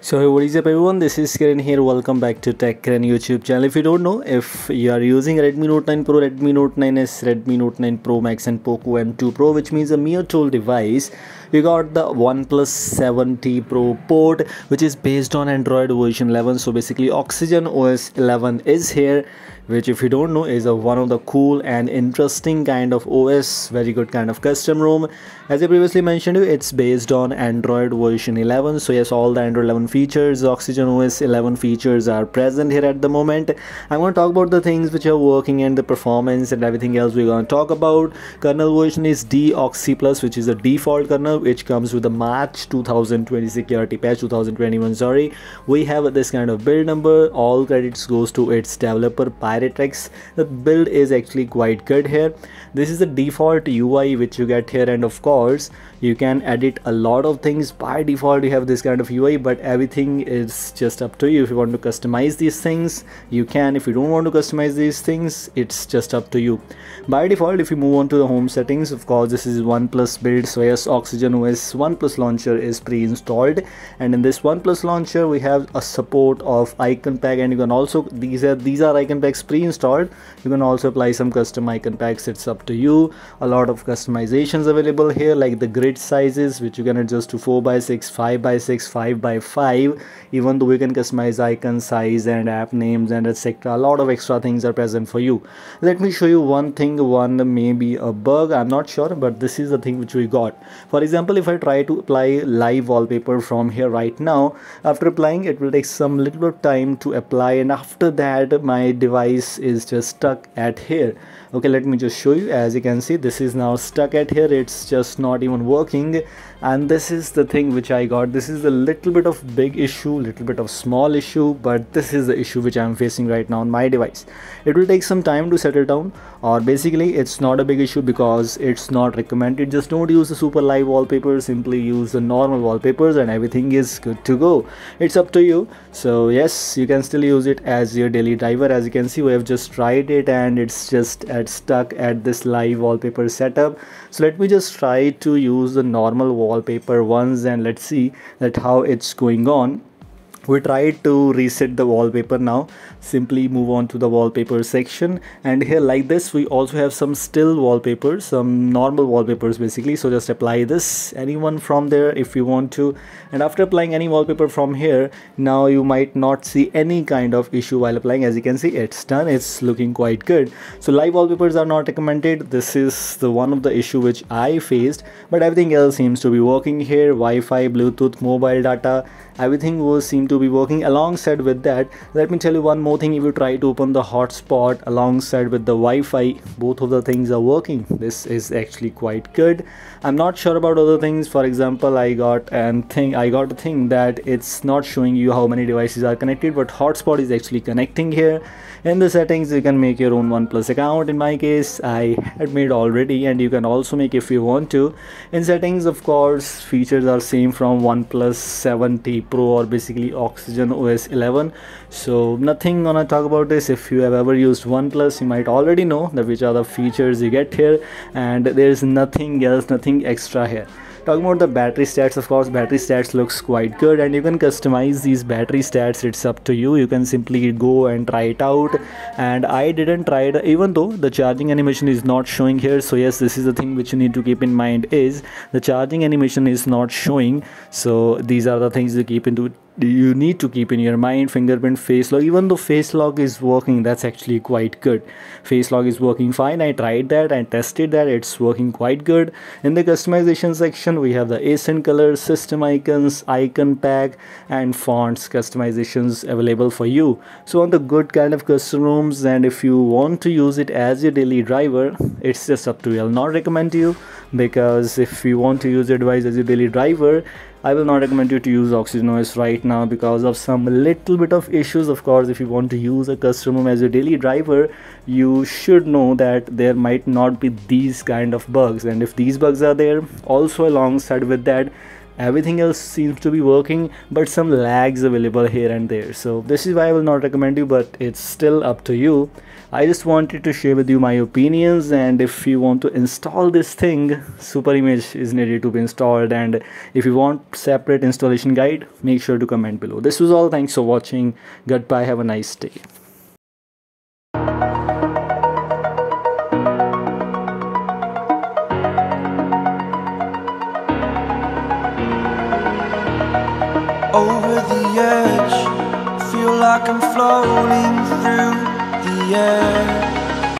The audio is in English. So what is up everyone, this is Karan here. Welcome back to Tech Karan YouTube channel. If you don't know, if you are using Redmi Note 9 Pro, Redmi Note 9S, Redmi Note 9 Pro Max and Poco M2 Pro, which means a mere tool device, you got the OnePlus 7T Pro port, which is based on Android version 11. So basically Oxygen OS 11 is here, which if you don't know is one of the cool and interesting kind of OS, very good kind of custom ROM. As I previously mentioned, it's based on Android version 11. So yes, all the Android 11 features, Oxygen OS 11 features are present here at the moment. I'm going to talk about the things which are working and the performance and everything else we're going to talk about. Kernel version is DOXY Plus, which is the default kernel, which comes with the March 2020 security patch, 2021, sorry. We have this kind of build number. All credits goes to its developer, Piratex. The build is actually quite good here. This is the default UI which you get here, and of course you can edit a lot of things. By default you have this kind of UI, but everything is just up to you. If you want to customize these things, you can. If you don't want to customize these things, it's just up to you. By default, if you move on to the home settings, of course this is OnePlus build. So yes, Oxygen OS OnePlus launcher is pre-installed, and in this OnePlus launcher we have a support of icon pack, and you can also, these are icon packs pre-installed. You can also apply some custom icon packs, it's up to you. A lot of customizations available here, like the grid sizes, which you can adjust to 4x6, 5x6, 5x5. Even though we can customize icon size and app names and etc. A lot of extra things are present for you. Let me show you one thing, one maybe a bug, I'm not sure, but this is the thing which we got. For example, if I try to apply live wallpaper from here right now, after applying it will take some little bit of time to apply, and after that my device is just stuck at here. Okay, let me just show you. As you can see, this is now stuck at here, it's just not even working. And this is the thing which I got. This is a little bit of big issue, little bit of small issue, but this is the issue which I'm facing right now on my device. It will take some time to settle down, or basically it's not a big issue because it's not recommended. Just don't use the super live wallpaper, simply use the normal wallpapers and everything is good to go. It's up to you. So yes, you can still use it as your daily driver. As you can see, we have just tried it and it's just stuck at this live wallpaper setup. So let me just try to use the normal wallpaper once and let's see that how it's going on. We try to reset the wallpaper now. Simply move on to the wallpaper section, and here like this we also have some still wallpapers, some normal wallpapers basically. So just apply this, anyone from there if you want to, and after applying any wallpaper from here, now you might not see any kind of issue while applying. As you can see, it's done, it's looking quite good. So live wallpapers are not recommended. This is the one of the issue which I faced, but everything else seems to be working here. Wi-Fi, Bluetooth, mobile data, everything will seem to be working. Alongside with that, let me tell you one more thing. If you try to open the hotspot alongside with the Wi-Fi, both of the things are working. This is actually quite good. I'm not sure about other things. For example, I got a thing that it's not showing you how many devices are connected, but hotspot is actually connecting here. In the settings you can make your own OnePlus account. In my case, I had made already, and you can also make if you want to. In settings, of course, features are same from OnePlus 7T Pro or basically Oxygen OS 11. So nothing gonna talk about this. If you have ever used OnePlus, you might already know that which are the features you get here, and there is nothing else, nothing extra here. Talking about the battery stats, of course battery stats looks quite good, and you can customize these battery stats, it's up to you. You can simply go and try it out, and I didn't try it even though the charging animation is not showing here. So yes, this is the thing which you need to keep in mind, is the charging animation is not showing. So these are the things you need to keep in your mind. Fingerprint, face lock, even though face lock is working, that's actually quite good. Face lock is working fine, I tried that and tested that, it's working quite good. In the customization section we have the accent colors, system icons, icon pack and fonts customizations available for you. So on the good kind of custom ROMs, and if you want to use it as your daily driver, it's just up to you. I'll not recommend you, because if you want to use your device as your daily driver, I will not recommend you to use Oxygen OS right now because of some little bit of issues. Of course, if you want to use a custom ROM as your daily driver, you should know that there might not be these kind of bugs, and if these bugs are there, also alongside with that Everything else seems to be working, but some lags available here and there. So this is why I will not recommend you, but it's still up to you. I just wanted to share with you my opinions, and if you want to install this thing, Super Image is needed to be installed, and if you want separate installation guide, make sure to comment below. This was all. Thanks for watching. Goodbye. Have a nice day. Over the edge, feel like I'm floating through the air.